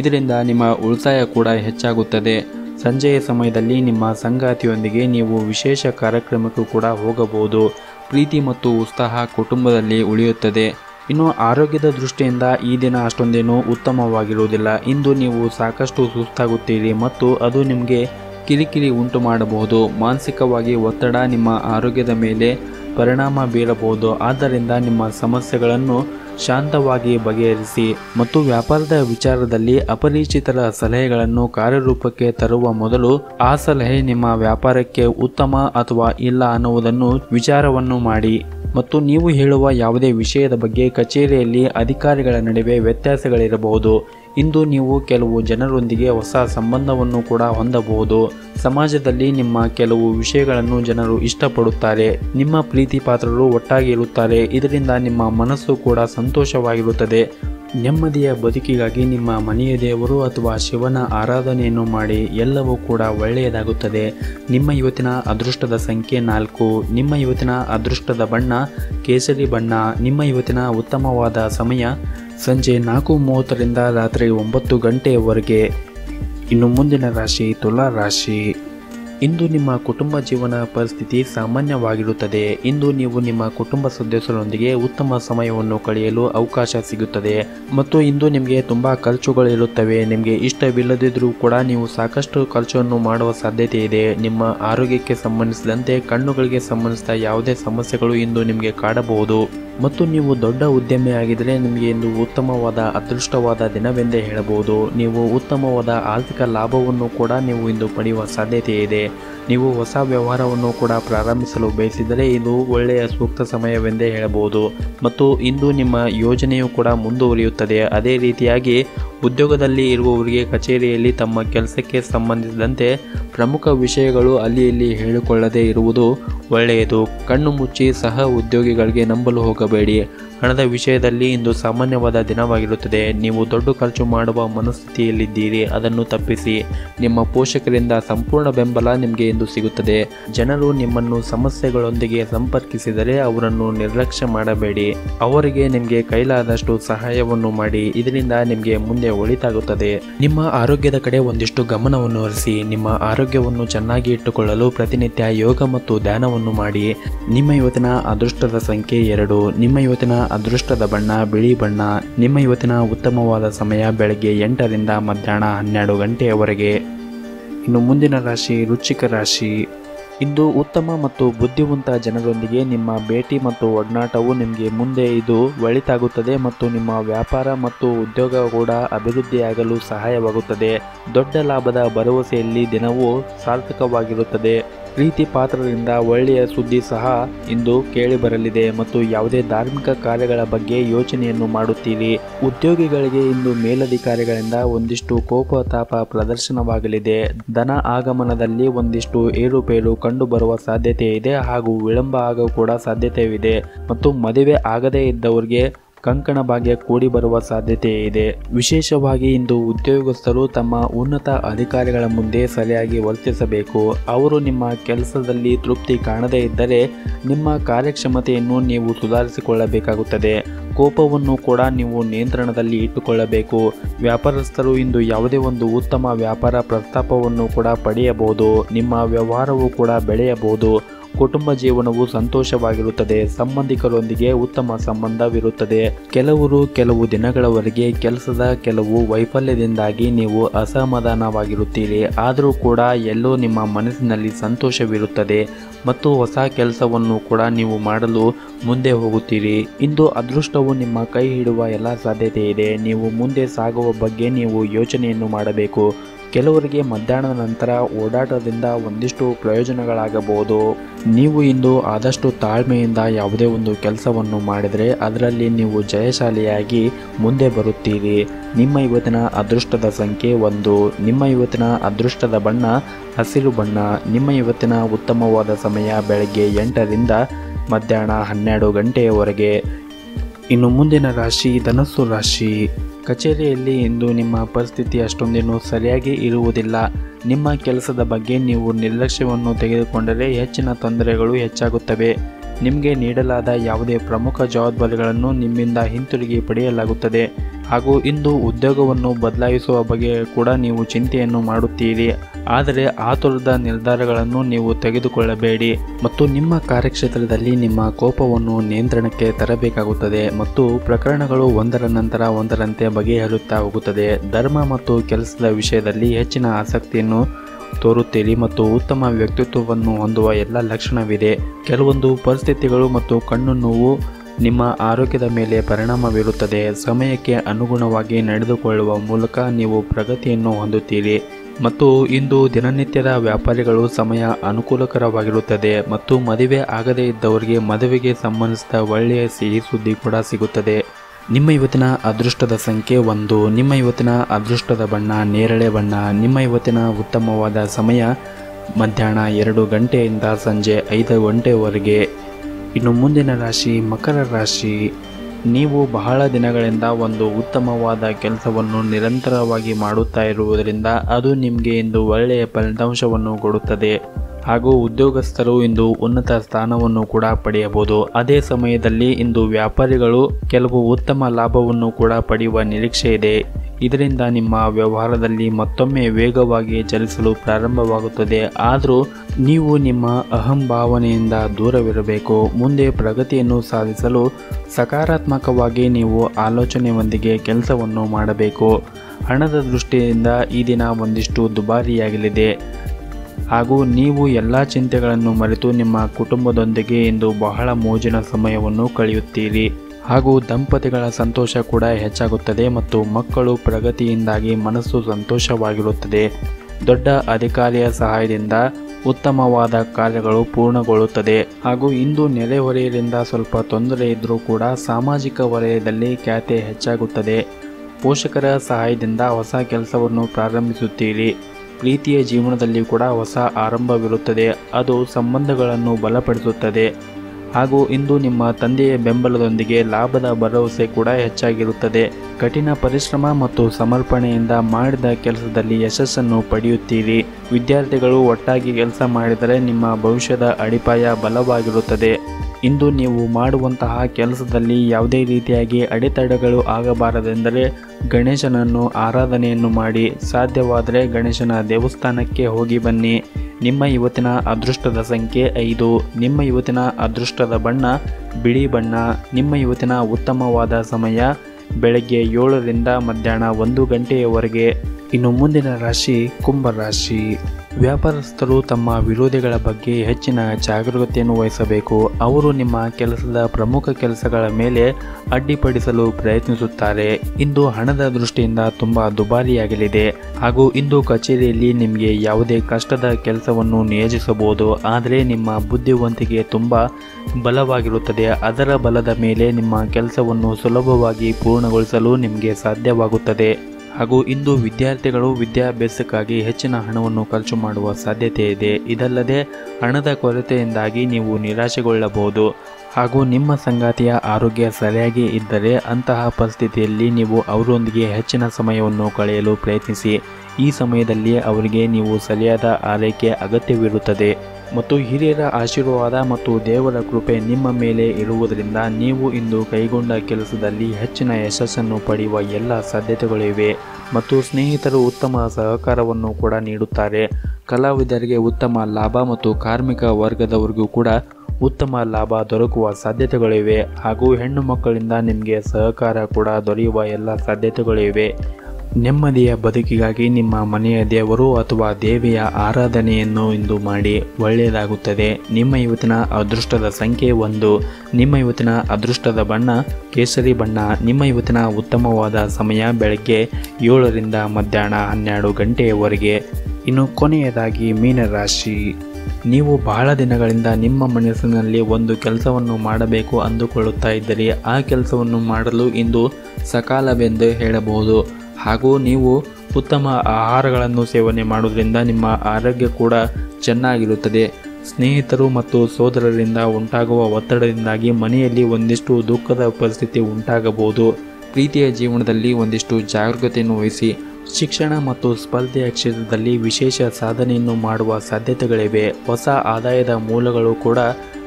ಇದರಿಂದ ನಿಮ್ಮ ಉಳಿತಾಯ ಕೂಡ ಹೆಚ್ಚಾಗುತ್ತದೆ. ಸಂಜೆಯ ಸಮಯದಲ್ಲಿ ನಿಮ್ಮ ಸಂಗಾತಿಯೊಂದಿಗೆ ನೀವು ವಿಶೇಷ ಕಾರ್ಯಕ್ರಮಕ್ಕೂ ಕೂಡ ಹೋಗಬಹುದು. ಪ್ರೀತಿ ಮತ್ತು ಉತ್ಸಾಹ ಕುಟುಂಬದಲ್ಲಿ ಉಳಿಯುತ್ತದೆ. ಇನ್ನು ಆರೋಗ್ಯದ ದೃಷ್ಟಿಯಿಂದ ಈ ದಿನ ಅಷ್ಟೊಂದೇನೂ ಉತ್ತಮವಾಗಿರುವುದಿಲ್ಲ. ಇಂದು ನೀವು ಸಾಕಷ್ಟು ಸುಸ್ತಾಗುತ್ತೀರಿ ಮತ್ತು ಅದು ನಿಮಗೆ ಕಿರಿಕಿರಿ ಉಂಟು ಮಾಡಬಹುದು. ಮಾನಸಿಕವಾಗಿ ಒತ್ತಡ ನಿಮ್ಮ ಆರೋಗ್ಯದ ಮೇಲೆ ಪರಿಣಾಮ ಬೀರಬಹುದು. ಆದ್ದರಿಂದ ನಿಮ್ಮ ಸಮಸ್ಯೆಗಳನ್ನು ಶಾಂತವಾಗಿ ಬಗೆಹರಿಸಿ ಮತ್ತು ವ್ಯಾಪಾರದ ವಿಚಾರದಲ್ಲಿ ಅಪರಿಚಿತರ ಸಲಹೆಗಳನ್ನು ಕಾರ್ಯರೂಪಕ್ಕೆ ತರುವ ಮೊದಲು ಆ ಸಲಹೆ ನಿಮ್ಮ ವ್ಯಾಪಾರಕ್ಕೆ ಉತ್ತಮ ಅಥವಾ ಇಲ್ಲ ಅನ್ನುವುದನ್ನು ವಿಚಾರವನ್ನು ಮಾಡಿ. ಮತ್ತು ನೀವು ಹೇಳುವ ಯಾವುದೇ ವಿಷಯದ ಬಗ್ಗೆ ಕಚೇರಿಯಲ್ಲಿ ಅಧಿಕಾರಿಗಳ ನಡುವೆ ವ್ಯತ್ಯಾಸಗಳಿರಬಹುದು. ಇಂದು ನೀವು ಕೆಲವು ಜನರೊಂದಿಗೆ ಹೊಸ ಸಂಬಂಧವನ್ನು ಕೂಡ ಹೊಂದಬಹುದು. ಸಮಾಜದಲ್ಲಿ ನಿಮ್ಮ ಕೆಲವು ವಿಷಯಗಳನ್ನು ಜನರು ಇಷ್ಟಪಡುತ್ತಾರೆ. ನಿಮ್ಮ ಪ್ರೀತಿ ಪಾತ್ರರು ಒಟ್ಟಾಗಿ ಇರುತ್ತಾರೆ. ಇದರಿಂದ ನಿಮ್ಮ ಮನಸ್ಸು ಕೂಡ ಸಂತೋಷವಾಗಿರುತ್ತದೆ. ನೆಮ್ಮದಿಯ ಬದುಕಿಗಾಗಿ ನಿಮ್ಮ ಮನೆಯ ದೇವರು ಅಥವಾ ಶಿವನ ಆರಾಧನೆಯನ್ನು ಮಾಡಿ. ಎಲ್ಲವೂ ಕೂಡ ಒಳ್ಳೆಯದಾಗುತ್ತದೆ. ನಿಮ್ಮ ಇವತ್ತಿನ ಅದೃಷ್ಟದ ಸಂಖ್ಯೆ ನಾಲ್ಕು. ನಿಮ್ಮ ಇವತ್ತಿನ ಅದೃಷ್ಟದ ಬಣ್ಣ ಕೇಸರಿ ಬಣ್ಣ. ನಿಮ್ಮ ಇವತ್ತಿನ ಉತ್ತಮವಾದ ಸಮಯ ಸಂಜೆ ನಾಲ್ಕು ಮೂವತ್ತರಿಂದ ರಾತ್ರಿ ಒಂಬತ್ತು ಗಂಟೆಯವರೆಗೆ. ಇನ್ನು ಮುಂದಿನ ರಾಶಿ ತುಲಾ ರಾಶಿ. ಇಂದು ನಿಮ್ಮ ಕುಟುಂಬ ಜೀವನ ಪರಿಸ್ಥಿತಿ ಸಾಮಾನ್ಯವಾಗಿರುತ್ತದೆ. ಇಂದು ನೀವು ನಿಮ್ಮ ಕುಟುಂಬ ಸದಸ್ಯರೊಂದಿಗೆ ಉತ್ತಮ ಸಮಯವನ್ನು ಕಳೆಯಲು ಅವಕಾಶ ಸಿಗುತ್ತದೆ ಮತ್ತು ಇಂದು ನಿಮಗೆ ತುಂಬ ಖರ್ಚುಗಳಿರುತ್ತವೆ. ನಿಮಗೆ ಇಷ್ಟವಿಲ್ಲದಿದ್ದರೂ ಕೂಡ ನೀವು ಸಾಕಷ್ಟು ಖರ್ಚನ್ನು ಮಾಡುವ ಸಾಧ್ಯತೆ ಇದೆ. ನಿಮ್ಮ ಆರೋಗ್ಯಕ್ಕೆ ಸಂಬಂಧಿಸಿದಂತೆ ಕಣ್ಣುಗಳಿಗೆ ಸಂಬಂಧಿಸಿದ ಯಾವುದೇ ಸಮಸ್ಯೆಗಳು ಇಂದು ನಿಮಗೆ ಕಾಡಬಹುದು ಮತ್ತು ನೀವು ದೊಡ್ಡ ಉದ್ಯಮಿಯಾಗಿದ್ದರೆ ನಿಮಗೆ ಇಂದು ಉತ್ತಮವಾದ ಅದೃಷ್ಟವಾದ ದಿನವೆಂದೇ ಹೇಳಬಹುದು. ನೀವು ಉತ್ತಮವಾದ ಆರ್ಥಿಕ ಲಾಭವನ್ನು ಕೂಡ ನೀವು ಇಂದು ಪಡೆಯುವ ಸಾಧ್ಯತೆ ಇದೆ. ನೀವು ಹೊಸ ವ್ಯವಹಾರವನ್ನು ಕೂಡ ಪ್ರಾರಂಭಿಸಲು ಬಯಸಿದರೆ ಇದು ಒಳ್ಳೆಯ ಸೂಕ್ತ ಸಮಯವೆಂದೇ ಹೇಳಬಹುದು ಮತ್ತು ಇಂದು ನಿಮ್ಮ ಯೋಜನೆಯು ಕೂಡ ಮುಂದುವರಿಯುತ್ತದೆ. ಅದೇ ರೀತಿಯಾಗಿ ಉದ್ಯೋಗದಲ್ಲಿ ಇರುವವರಿಗೆ ಕಚೇರಿಯಲ್ಲಿ ತಮ್ಮ ಕೆಲಸಕ್ಕೆ ಸಂಬಂಧಿಸಿದಂತೆ ಪ್ರಮುಖ ವಿಷಯಗಳು ಅಲ್ಲಿ ಇಲ್ಲಿ ಹೇಳಿಕೊಳ್ಳದೇ ಇರುವುದು ಒಳ್ಳೆಯದು. ಕಣ್ಣು ಮುಚ್ಚಿ ಸಹ ಉದ್ಯೋಗಿಗಳಿಗೆ ನಂಬಲು ಹೋಗಬೇಡಿ. ಹಣದ ವಿಷಯದಲ್ಲಿ ಇಂದು ಸಾಮಾನ್ಯವಾದ ದಿನವಾಗಿರುತ್ತದೆ. ನೀವು ದೊಡ್ಡ ಖರ್ಚು ಮಾಡುವ ಮನಸ್ಥಿತಿಯಲ್ಲಿದ್ದೀರಿ, ಅದನ್ನು ತಪ್ಪಿಸಿ. ನಿಮ್ಮ ಪೋಷಕರಿಂದ ಸಂಪೂರ್ಣ ಬೆಂಬಲ ನಿಮಗೆ ಇಂದು ಸಿಗುತ್ತದೆ. ಜನರು ನಿಮ್ಮನ್ನು ಸಮಸ್ಯೆಗಳೊಂದಿಗೆ ಸಂಪರ್ಕಿಸಿದರೆ ಅವರನ್ನು ನಿರ್ಲಕ್ಷ್ಯ ಮಾಡಬೇಡಿ. ಅವರಿಗೆ ನಿಮಗೆ ಕೈಲಾದಷ್ಟು ಸಹಾಯವನ್ನು ಮಾಡಿ. ಇದರಿಂದ ನಿಮಗೆ ಮುಂದೆ ಒಳಿತಾಗುತ್ತದೆ. ನಿಮ್ಮ ಆರೋಗ್ಯದ ಕಡೆ ಒಂದಿಷ್ಟು ಗಮನವನ್ನು ಹರಿಸಿ. ನಿಮ್ಮ ಆರೋಗ್ಯವನ್ನು ಚೆನ್ನಾಗಿ ಇಟ್ಟುಕೊಳ್ಳಲು ಪ್ರತಿನಿತ್ಯ ಯೋಗ ಮತ್ತು ಧ್ಯಾನವನ್ನು ಮಾಡಿ. ನಿಮ್ಮ ಇವತ್ತಿನ ಅದೃಷ್ಟದ ಸಂಖ್ಯೆ ಎರಡು. ನಿಮ್ಮ ಇವತ್ತಿನ ಅದೃಷ್ಟದ ಬಣ್ಣ ಬಿಳಿ ಬಣ್ಣ. ನಿಮ್ಮ ಇವತ್ತಿನ ಉತ್ತಮವಾದ ಸಮಯ ಬೆಳಗ್ಗೆ ಎಂಟರಿಂದ ಮಧ್ಯಾಹ್ನ ಹನ್ನೆರಡು ಗಂಟೆಯವರೆಗೆ. ಇನ್ನು ಮುಂದಿನ ರಾಶಿ ವೃಶ್ಚಿಕ ರಾಶಿ. ಇಂದು ಉತ್ತಮ ಮತ್ತು ಬುದ್ಧಿವಂತ ಜನರೊಂದಿಗೆ ನಿಮ್ಮ ಭೇಟಿ ಮತ್ತು ಒಡನಾಟವು ನಿಮಗೆ ಮುಂದೆ ಇದು ಒಳಿತಾಗುತ್ತದೆ ಮತ್ತು ನಿಮ್ಮ ವ್ಯಾಪಾರ ಮತ್ತು ಉದ್ಯೋಗ ಕೂಡ ಅಭಿವೃದ್ಧಿಯಾಗಲು ಸಹಾಯವಾಗುತ್ತದೆ. ದೊಡ್ಡ ಲಾಭದ ಭರವಸೆಯಲ್ಲಿ ದಿನವೂ ಸಾರ್ಥಕವಾಗಿರುತ್ತದೆ. ಪ್ರೀತಿ ಪಾತ್ರರಿಂದ ಒಳ್ಳೆಯ ಸುದ್ದಿ ಸಹ ಇಂದು ಕೇಳಿಬರಲಿದೆ ಮತ್ತು ಯಾವುದೇ ಧಾರ್ಮಿಕ ಕಾರ್ಯಗಳ ಬಗ್ಗೆ ಯೋಚನೆಯನ್ನು ಮಾಡುತ್ತೀರಿ. ಉದ್ಯೋಗಿಗಳಿಗೆ ಇಂದು ಮೇಲಧಿಕಾರಿಗಳಿಂದ ಒಂದಿಷ್ಟು ಕೋಪ ತಾಪ ಪ್ರದರ್ಶನವಾಗಲಿದೆ. ಧನ ಆಗಮನದಲ್ಲಿ ಒಂದಿಷ್ಟು ಏರುಪೇರು ಕಂಡುಬರುವ ಸಾಧ್ಯತೆ ಇದೆ ಹಾಗೂ ವಿಳಂಬ ಆಗೋ ಕೂಡ ಸಾಧ್ಯತೆಯಿದೆ ಮತ್ತು ಮದುವೆ ಆಗದೇ ಇದ್ದವರಿಗೆ ಕಂಕಣ ಭಾಗ್ಯ ಕೂಡಿ ಬರುವ ಸಾಧ್ಯತೆ ಇದೆ. ವಿಶೇಷವಾಗಿ ಇಂದು ಉದ್ಯೋಗಸ್ಥರು ತಮ್ಮ ಉನ್ನತ ಅಧಿಕಾರಿಗಳ ಮುಂದೆ ಸರಿಯಾಗಿ ವರ್ತಿಸಬೇಕು. ಅವರು ನಿಮ್ಮ ಕೆಲಸದಲ್ಲಿ ತೃಪ್ತಿ ಕಾಣದೇ ಇದ್ದರೆ ನಿಮ್ಮ ಕಾರ್ಯಕ್ಷಮತೆಯನ್ನು ನೀವು ಸುಧಾರಿಸಿಕೊಳ್ಳಬೇಕಾಗುತ್ತದೆ. ಕೋಪವನ್ನು ಕೂಡ ನೀವು ನಿಯಂತ್ರಣದಲ್ಲಿ ಇಟ್ಟುಕೊಳ್ಳಬೇಕು. ವ್ಯಾಪಾರಸ್ಥರು ಇಂದು ಯಾವುದೇ ಒಂದು ಉತ್ತಮ ವ್ಯಾಪಾರ ಪ್ರಸ್ತಾಪವನ್ನು ಕೂಡ ಪಡೆಯಬಹುದು. ನಿಮ್ಮ ವ್ಯವಹಾರವೂ ಕೂಡ ಬೆಳೆಯಬಹುದು. ಕುಟುಂಬ ಜೀವನವು ಸಂತೋಷವಾಗಿರುತ್ತದೆ. ಸಂಬಂಧಿಕರೊಂದಿಗೆ ಉತ್ತಮ ಸಂಬಂಧವಿರುತ್ತದೆ. ಕೆಲವರು ಕೆಲವು ದಿನಗಳವರೆಗೆ ಕೆಲಸದ ಕೆಲವು ವೈಫಲ್ಯದಿಂದಾಗಿ ನೀವು ಅಸಮಾಧಾನವಾಗಿರುತ್ತೀರಿ. ಆದರೂ ಕೂಡ ಎಲ್ಲೋ ನಿಮ್ಮ ಮನಸ್ಸಿನಲ್ಲಿ ಸಂತೋಷವಿರುತ್ತದೆ ಮತ್ತು ಹೊಸ ಕೆಲಸವನ್ನು ಕೂಡ ನೀವು ಮಾಡಲು ಮುಂದೆ ಹೋಗುತ್ತೀರಿ. ಇಂದು ಅದೃಷ್ಟವು ನಿಮ್ಮ ಕೈ ಹಿಡಿಯುವ ಎಲ್ಲ ಸಾಧ್ಯತೆ ಇದೆ. ನೀವು ಮುಂದೆ ಸಾಗುವ ಬಗ್ಗೆ ನೀವು ಯೋಚನೆಯನ್ನು ಮಾಡಬೇಕು. ಕೆಲವರಿಗೆ ಮಧ್ಯಾಹ್ನದ ನಂತರ ಓಡಾಟದಿಂದ ಒಂದಿಷ್ಟು ಪ್ರಯೋಜನಗಳಾಗಬಹುದು. ನೀವು ಇಂದು ಆದಷ್ಟು ತಾಳ್ಮೆಯಿಂದ ಯಾವುದೇ ಒಂದು ಕೆಲಸವನ್ನು ಮಾಡಿದರೆ ಅದರಲ್ಲಿ ನೀವು ಜಯಶಾಲಿಯಾಗಿ ಮುಂದೆ ಬರುತ್ತೀರಿ. ನಿಮ್ಮ ಇವತ್ತಿನ ಅದೃಷ್ಟದ ಸಂಖ್ಯೆ ಒಂದು. ನಿಮ್ಮ ಇವತ್ತಿನ ಅದೃಷ್ಟದ ಬಣ್ಣ ಹಸಿರು ಬಣ್ಣ. ನಿಮ್ಮ ಇವತ್ತಿನ ಉತ್ತಮವಾದ ಸಮಯ ಬೆಳಗ್ಗೆ ಎಂಟರಿಂದ ಮಧ್ಯಾಹ್ನ ಹನ್ನೆರಡು ಗಂಟೆಯವರೆಗೆ. ಇನ್ನು ಮುಂದಿನ ರಾಶಿ ಧನಸ್ಸು ರಾಶಿ. ಕಚೇರಿಯಲ್ಲಿ ಇಂದು ನಿಮ್ಮ ಪರಿಸ್ಥಿತಿ ಅಷ್ಟೊಂದೇನೂ ಸರಿಯಾಗಿ ಇರುವುದಿಲ್ಲ. ನಿಮ್ಮ ಕೆಲಸದ ಬಗ್ಗೆ ನೀವು ನಿರ್ಲಕ್ಷ್ಯವನ್ನು ತೆಗೆದುಕೊಂಡರೆ ಹೆಚ್ಚಿನ ತೊಂದರೆಗಳು ಹೆಚ್ಚಾಗುತ್ತವೆ. ನಿಮಗೆ ನೀಡಲಾದ ಯಾವುದೇ ಪ್ರಮುಖ ಜವಾಬ್ದಾರಿಗಳನ್ನು ನಿಮ್ಮಿಂದ ಹಿಂತಿರುಗಿ ಪಡೆಯಲಾಗುತ್ತದೆ. ಹಾಗೂ ಇಂದು ಉದ್ಯೋಗವನ್ನು ಬದಲಾಯಿಸುವ ಬಗ್ಗೆ ಕೂಡ ನೀವು ಚಿಂತೆಯನ್ನು ಮಾಡುತ್ತೀರಿ. ಆದರೆ ಆತುರದ ನಿರ್ಧಾರಗಳನ್ನು ನೀವು ತೆಗೆದುಕೊಳ್ಳಬೇಡಿ ಮತ್ತು ನಿಮ್ಮ ಕಾರ್ಯಕ್ಷೇತ್ರದಲ್ಲಿ ನಿಮ್ಮ ಕೋಪವನ್ನು ನಿಯಂತ್ರಣಕ್ಕೆ ತರಬೇಕಾಗುತ್ತದೆ ಮತ್ತು ಪ್ರಕರಣಗಳು ಒಂದರ ನಂತರ ಒಂದರಂತೆ ಬಗೆಹರಿಯುತ್ತಾ ಹೋಗುತ್ತದೆ. ಧರ್ಮ ಮತ್ತು ಕೆಲಸದ ವಿಷಯದಲ್ಲಿ ಹೆಚ್ಚಿನ ಆಸಕ್ತಿಯನ್ನು ತೋರುತ್ತೀರಿ ಮತ್ತು ಉತ್ತಮ ವ್ಯಕ್ತಿತ್ವವನ್ನು ಹೊಂದುವ ಎಲ್ಲ ಲಕ್ಷಣವಿದೆ. ಕೆಲವೊಂದು ಪರಿಸ್ಥಿತಿಗಳು ಮತ್ತು ಕಣ್ಣು ನೋವು ನಿಮ್ಮ ಆರೋಗ್ಯದ ಮೇಲೆ ಪರಿಣಾಮ ಬೀರುತ್ತದೆ. ಸಮಯಕ್ಕೆ ಅನುಗುಣವಾಗಿ ನಡೆದುಕೊಳ್ಳುವ ಮೂಲಕ ನೀವು ಪ್ರಗತಿಯನ್ನು ಹೊಂದುತ್ತೀರಿ ಮತ್ತು ಇಂದು ದಿನನಿತ್ಯದ ವ್ಯಾಪಾರಿಗಳು ಸಮಯ ಅನುಕೂಲಕರವಾಗಿರುತ್ತದೆ ಮತ್ತು ಮದುವೆ ಆಗದೇ ಇದ್ದವರಿಗೆ ಮದುವೆಗೆ ಸಂಬಂಧಿಸಿದ ಒಳ್ಳೆಯ ಸಿಹಿ ಸುದ್ದಿ ಕೂಡ ಸಿಗುತ್ತದೆ. ನಿಮ್ಮ ಇವತ್ತಿನ ಅದೃಷ್ಟದ ಸಂಖ್ಯೆ ಒಂದು. ನಿಮ್ಮ ಇವತ್ತಿನ ಅದೃಷ್ಟದ ಬಣ್ಣ ನೇರಳೆ ಬಣ್ಣ. ನಿಮ್ಮ ಇವತ್ತಿನ ಉತ್ತಮವಾದ ಸಮಯ ಮಧ್ಯಾಹ್ನ ಎರಡು ಗಂಟೆಯಿಂದ ಸಂಜೆ ಐದು ಗಂಟೆವರೆಗೆ. ಇನ್ನು ಮುಂದಿನ ರಾಶಿ ಮಕರ ರಾಶಿ. ನೀವು ಬಹಳ ದಿನಗಳಿಂದ ಒಂದು ಉತ್ತಮವಾದ ಕೆಲಸವನ್ನು ನಿರಂತರವಾಗಿ ಮಾಡುತ್ತಾ ಇರುವುದರಿಂದ ಅದು ನಿಮಗೆ ಇಂದು ಒಳ್ಳೆಯ ಫಲಿತಾಂಶವನ್ನು ಕೊಡುತ್ತದೆ. ಹಾಗೂ ಉದ್ಯೋಗಸ್ಥರು ಇಂದು ಉನ್ನತ ಸ್ಥಾನವನ್ನು ಕೂಡ ಪಡೆಯಬಹುದು. ಅದೇ ಸಮಯದಲ್ಲಿ ಇಂದು ವ್ಯಾಪಾರಿಗಳು ಕೆಲವು ಉತ್ತಮ ಲಾಭವನ್ನು ಕೂಡ ಪಡೆಯುವ ನಿರೀಕ್ಷೆ ಇದೆ. ಇದರಿಂದ ನಿಮ್ಮ ವ್ಯವಹಾರದಲ್ಲಿ ಮತ್ತೊಮ್ಮೆ ವೇಗವಾಗಿ ಚಲಿಸಲು ಪ್ರಾರಂಭವಾಗುತ್ತದೆ. ಆದರೂ ನೀವು ನಿಮ್ಮ ಅಹಂಭಾವನೆಯಿಂದ ದೂರವಿರಬೇಕು. ಮುಂದೆ ಪ್ರಗತಿಯನ್ನು ಸಾಧಿಸಲು ಸಕಾರಾತ್ಮಕವಾಗಿ ನೀವು ಆಲೋಚನೆಯೊಂದಿಗೆ ಕೆಲಸವನ್ನು ಮಾಡಬೇಕು. ಹಣದ ದೃಷ್ಟಿಯಿಂದ ಈ ದಿನ ಒಂದಿಷ್ಟು ದುಬಾರಿಯಾಗಲಿದೆ. ಹಾಗೂ ನೀವು ಎಲ್ಲ ಚಿಂತೆಗಳನ್ನು ಮರೆತು ನಿಮ್ಮ ಕುಟುಂಬದೊಂದಿಗೆ ಇಂದು ಬಹಳ ಮೋಜಿನ ಸಮಯವನ್ನು ಕಳೆಯುತ್ತೀರಿ. ಹಾಗೂ ದಂಪತಿಗಳ ಸಂತೋಷ ಕೂಡ ಹೆಚ್ಚಾಗುತ್ತದೆ ಮತ್ತು ಮಕ್ಕಳು ಪ್ರಗತಿಯಿಂದಾಗಿ ಮನಸ್ಸು ಸಂತೋಷವಾಗಿರುತ್ತದೆ. ದೊಡ್ಡ ಅಧಿಕಾರಿಯ ಸಹಾಯದಿಂದ ಉತ್ತಮವಾದ ಕಾರ್ಯಗಳು ಪೂರ್ಣಗೊಳ್ಳುತ್ತದೆ. ಹಾಗೂ ಇಂದು ನೆರೆಹೊರೆಯರಿಂದ ಸ್ವಲ್ಪ ತೊಂದರೆ ಇದ್ದರೂ ಕೂಡ ಸಾಮಾಜಿಕ ವಲಯದಲ್ಲಿ ಖ್ಯಾತೆ ಹೆಚ್ಚಾಗುತ್ತದೆ. ಪೋಷಕರ ಸಹಾಯದಿಂದ ಹೊಸ ಕೆಲಸವನ್ನು ಪ್ರಾರಂಭಿಸುತ್ತೀರಿ. ಪ್ರೀತಿಯ ಜೀವನದಲ್ಲಿ ಕೂಡ ಹೊಸ ಆರಂಭವಿರುತ್ತದೆ. ಅದು ಸಂಬಂಧಗಳನ್ನು ಬಲಪಡಿಸುತ್ತದೆ. ಹಾಗೂ ಇಂದು ನಿಮ್ಮ ತಂದೆಯ ಬೆಂಬಲದೊಂದಿಗೆ ಲಾಭದ ಭರವಸೆ ಕೂಡ ಹೆಚ್ಚಾಗಿರುತ್ತದೆ. ಕಠಿಣ ಪರಿಶ್ರಮ ಮತ್ತು ಸಮರ್ಪಣೆಯಿಂದ ಮಾಡಿದ ಕೆಲಸದಲ್ಲಿ ಯಶಸ್ಸನ್ನು ಪಡೆಯುತ್ತೀರಿ. ವಿದ್ಯಾರ್ಥಿಗಳು ಒಟ್ಟಾಗಿ ಕೆಲಸ ಮಾಡಿದರೆ ನಿಮ್ಮ ಭವಿಷ್ಯದ ಅಡಿಪಾಯ ಬಲವಾಗಿರುತ್ತದೆ. ಇಂದು ನೀವು ಮಾಡುವಂತಹ ಕೆಲಸದಲ್ಲಿ ಯಾವುದೇ ರೀತಿಯಾಗಿ ಅಡೆತಡೆಗಳು ಆಗಬಾರದೆಂದರೆ ಗಣೇಶನನ್ನು ಆರಾಧನೆಯನ್ನು ಮಾಡಿ. ಸಾಧ್ಯವಾದರೆ ಗಣೇಶನ ದೇವಸ್ಥಾನಕ್ಕೆ ಹೋಗಿ ಬನ್ನಿ. ನಿಮ್ಮ ಇವತ್ತಿನ ಅದೃಷ್ಟದ ಸಂಖ್ಯೆ ಐದು. ನಿಮ್ಮ ಇವತ್ತಿನ ಅದೃಷ್ಟದ ಬಣ್ಣ ಬಿಳಿ ಬಣ್ಣ. ನಿಮ್ಮ ಇವತ್ತಿನ ಉತ್ತಮವಾದ ಸಮಯ ಬೆಳಗ್ಗೆ ಏಳರಿಂದ ಮಧ್ಯಾಹ್ನ ಒಂದು ಗಂಟೆಯವರೆಗೆ. ಇನ್ನು ಮುಂದಿನ ರಾಶಿ ಕುಂಭರಾಶಿ. ವ್ಯಾಪಾರಸ್ಥರು ತಮ್ಮ ವಿರೋಧಿಗಳ ಬಗ್ಗೆ ಹೆಚ್ಚಿನ ಜಾಗರೂಕತೆಯನ್ನು ವಹಿಸಬೇಕು. ಅವರು ನಿಮ್ಮ ಕೆಲಸದ ಪ್ರಮುಖ ಕೆಲಸಗಳ ಮೇಲೆ ಅಡ್ಡಿಪಡಿಸಲು ಪ್ರಯತ್ನಿಸುತ್ತಾರೆ. ಇಂದು ಹಣದ ದೃಷ್ಟಿಯಿಂದ ತುಂಬಾ ದುಬಾರಿಯಾಗಲಿದೆ. ಹಾಗೂ ಇಂದು ಕಚೇರಿಯಲ್ಲಿ ನಿಮಗೆ ಯಾವುದೇ ಕಷ್ಟದ ಕೆಲಸವನ್ನು ನಿಯೋಜಿಸಬಹುದು. ಆದರೆ ನಿಮ್ಮ ಬುದ್ಧಿವಂತಿಕೆ ತುಂಬಾ ಬಲವಾಗಿರುತ್ತದೆ. ಅದರ ಬಲದ ಮೇಲೆ ನಿಮ್ಮ ಕೆಲಸವನ್ನು ಸುಲಭವಾಗಿ ಪೂರ್ಣಗೊಳಿಸಲು ನಿಮಗೆ ಸಾಧ್ಯವಾಗುತ್ತದೆ. ಹಾಗೂ ಇಂದು ವಿದ್ಯಾರ್ಥಿಗಳು ವಿದ್ಯಾಭ್ಯಾಸಕ್ಕಾಗಿ ಹೆಚ್ಚಿನ ಹಣವನ್ನು ಖರ್ಚು ಮಾಡುವ ಸಾಧ್ಯತೆ ಇದೆ. ಇದಲ್ಲದೆ ಹಣದ ಕೊರತೆಯಿಂದಾಗಿ ನೀವು ನಿರಾಶೆಗೊಳ್ಳಬಹುದು. ಹಾಗೂ ನಿಮ್ಮ ಸಂಗಾತಿಯ ಆರೋಗ್ಯ ಸರಿಯಾಗಿ ಇದ್ದರೆ ಅಂತಹ ಪರಿಸ್ಥಿತಿಯಲ್ಲಿ ನೀವು ಅವರೊಂದಿಗೆ ಹೆಚ್ಚಿನ ಸಮಯವನ್ನು ಕಳೆಯಲು ಪ್ರಯತ್ನಿಸಿ. ಈ ಸಮಯದಲ್ಲಿ ಅವರಿಗೆ ನೀವು ಸರಿಯಾದ ಆರೈಕೆ ಅಗತ್ಯವಿರುತ್ತದೆ ಮತ್ತು ಹಿರಿಯರ ಆಶೀರ್ವಾದ ಮತ್ತು ದೇವರ ಕೃಪೆ ನಿಮ್ಮ ಮೇಲೆ ಇರುವುದರಿಂದ ನೀವು ಇಂದು ಕೈಗೊಂಡ ಕೆಲಸದಲ್ಲಿ ಹೆಚ್ಚಿನ ಯಶಸ್ಸನ್ನು ಪಡೆಯುವ ಎಲ್ಲ ಸಾಧ್ಯತೆಗಳಿವೆ. ಮತ್ತು ಸ್ನೇಹಿತರು ಉತ್ತಮ ಸಹಕಾರವನ್ನು ಕೂಡ ನೀಡುತ್ತಾರೆ. ಕಲಾವಿದರಿಗೆ ಉತ್ತಮ ಲಾಭ ಮತ್ತು ಕಾರ್ಮಿಕ ವರ್ಗದವರಿಗೂ ಕೂಡ ಉತ್ತಮ ಲಾಭ ದೊರಕುವ ಸಾಧ್ಯತೆಗಳಿವೆ. ಹಾಗೂ ಹೆಣ್ಣು ಮಕ್ಕಳಿಂದ ನಿಮಗೆ ಸಹಕಾರ ಕೂಡ ದೊರೆಯುವ ಎಲ್ಲ ಸಾಧ್ಯತೆಗಳಿವೆ. ನೆಮ್ಮದಿಯ ಬದುಕಿಗಾಗಿ ನಿಮ್ಮ ಮನೆಯ ದೇವರು ಅಥವಾ ದೇವಿಯ ಆರಾಧನೆಯನ್ನು ಇಂದು ಮಾಡಿ. ಒಳ್ಳೆಯದಾಗುತ್ತದೆ. ನಿಮ್ಮ ಇವತ್ತಿನ ಅದೃಷ್ಟದ ಸಂಖ್ಯೆ ಒಂದು. ನಿಮ್ಮ ಇವತ್ತಿನ ಅದೃಷ್ಟದ ಬಣ್ಣ ಕೇಸರಿ ಬಣ್ಣ. ನಿಮ್ಮ ಇವತ್ತಿನ ಉತ್ತಮವಾದ ಸಮಯ ಬೆಳಗ್ಗೆ ಏಳರಿಂದ ಮಧ್ಯಾಹ್ನ ಹನ್ನೆರಡು ಗಂಟೆಯವರೆಗೆ. ಇನ್ನು ಕೊನೆಯದಾಗಿ ಮೀನರಾಶಿ. ನೀವು ಬಹಳ ದಿನಗಳಿಂದ ನಿಮ್ಮ ಮನಸ್ಸಿನಲ್ಲಿ ಒಂದು ಕೆಲಸವನ್ನು ಮಾಡಬೇಕು ಅಂದುಕೊಳ್ಳುತ್ತಾ ಇದ್ದರೆ ಆ ಕೆಲಸವನ್ನು ಮಾಡಲು ಇಂದು ಸಕಾಲವೆಂದು ಹೇಳಬಹುದು. ಹಾಗೂ ನೀವು ಉತ್ತಮ ಆಹಾರಗಳನ್ನು ಸೇವನೆ ಮಾಡುವುದರಿಂದ ನಿಮ್ಮ ಆರೋಗ್ಯ ಕೂಡ ಚೆನ್ನಾಗಿರುತ್ತದೆ. ಸ್ನೇಹಿತರು ಮತ್ತು ಸೋದರರಿಂದ ಉಂಟಾಗುವ ಒತ್ತಡದಿಂದಾಗಿ ಮನೆಯಲ್ಲಿ ಒಂದಿಷ್ಟು ದುಃಖದ ಪರಿಸ್ಥಿತಿ ಉಂಟಾಗಬಹುದು. ಪ್ರೀತಿಯ ಜೀವನದಲ್ಲಿ ಒಂದಿಷ್ಟು ಜಾಗೃತೆಯನ್ನು ವಹಿಸಿ ಶಿಕ್ಷಣ ಮತ್ತು ಸ್ಪರ್ಧೆಯ ಕ್ಷೇತ್ರದಲ್ಲಿ ವಿಶೇಷ ಸಾಧನೆಯನ್ನು ಮಾಡುವ ಸಾಧ್ಯತೆಗಳಿವೆ. ಹೊಸ ಆದಾಯದ ಮೂಲಗಳು ಕೂಡ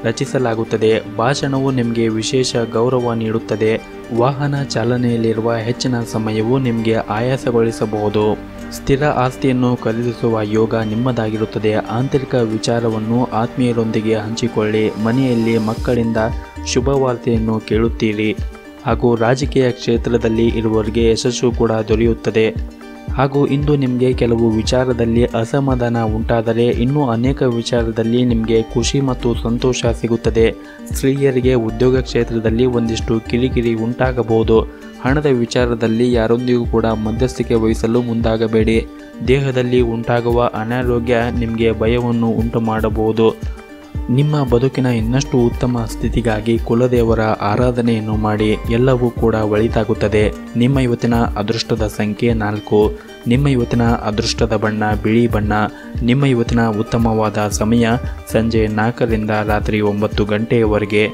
ರಚಿಸಲಾಗುತ್ತದೆ. ಭಾಷಣವು ನಿಮಗೆ ವಿಶೇಷ ಗೌರವ ನೀಡುತ್ತದೆ. ವಾಹನ ಚಾಲನೆಯಲ್ಲಿರುವ ಹೆಚ್ಚಿನ ಸಮಯವು ನಿಮಗೆ ಆಯಾಸಗೊಳಿಸಬಹುದು. ಸ್ಥಿರ ಆಸ್ತಿಯನ್ನು ಖರೀದಿಸುವ ಯೋಗ ನಿಮ್ಮದಾಗಿರುತ್ತದೆ. ಆಂತರಿಕ ವಿಚಾರವನ್ನು ಆತ್ಮೀಯರೊಂದಿಗೆ ಹಂಚಿಕೊಳ್ಳಿ. ಮನೆಯಲ್ಲಿ ಮಕ್ಕಳಿಂದ ಶುಭವಾರ್ತೆಯನ್ನು ಕೇಳುತ್ತೀರಿ ಹಾಗೂ ರಾಜಕೀಯ ಕ್ಷೇತ್ರದಲ್ಲಿ ಇರುವವರಿಗೆ ಯಶಸ್ಸು ಕೂಡ ದೊರೆಯುತ್ತದೆ. ಹಾಗೂ ಇಂದು ನಿಮಗೆ ಕೆಲವು ವಿಚಾರದಲ್ಲಿ ಅಸಮಾಧಾನ ಉಂಟಾದರೆ ಇನ್ನೂ ಅನೇಕ ವಿಚಾರದಲ್ಲಿ ನಿಮಗೆ ಖುಷಿ ಮತ್ತು ಸಂತೋಷ ಸಿಗುತ್ತದೆ. ಸ್ತ್ರೀಯರಿಗೆ ಉದ್ಯೋಗ ಕ್ಷೇತ್ರದಲ್ಲಿ ಒಂದಿಷ್ಟು ಕಿರಿಕಿರಿ ಉಂಟಾಗಬಹುದು. ಹಣದ ವಿಚಾರದಲ್ಲಿ ಯಾರೊಂದಿಗೂ ಕೂಡ ಮಧ್ಯಸ್ಥಿಕೆ ವಹಿಸಲು ಮುಂದಾಗಬೇಡಿ. ದೇಹದಲ್ಲಿ ಉಂಟಾಗುವ ಅನಾರೋಗ್ಯ ನಿಮಗೆ ಭಯವನ್ನು ಉಂಟು ಮಾಡಬಹುದು. ನಿಮ್ಮ ಬದುಕಿನ ಇನ್ನಷ್ಟು ಉತ್ತಮ ಸ್ಥಿತಿಗಾಗಿ ಕುಲದೇವರ ಆರಾಧನೆಯನ್ನು ಮಾಡಿ. ಎಲ್ಲವೂ ಕೂಡ ಒಳಿತಾಗುತ್ತದೆ. ನಿಮ್ಮ ಇವತ್ತಿನ ಅದೃಷ್ಟದ ಸಂಖ್ಯೆ ನಾಲ್ಕು. ನಿಮ್ಮ ಇವತ್ತಿನ ಅದೃಷ್ಟದ ಬಣ್ಣ ಬಿಳಿ ಬಣ್ಣ. ನಿಮ್ಮ ಇವತ್ತಿನ ಉತ್ತಮವಾದ ಸಮಯ ಸಂಜೆ ನಾಲ್ಕರಿಂದ ರಾತ್ರಿ ಒಂಬತ್ತು ಗಂಟೆಯವರೆಗೆ.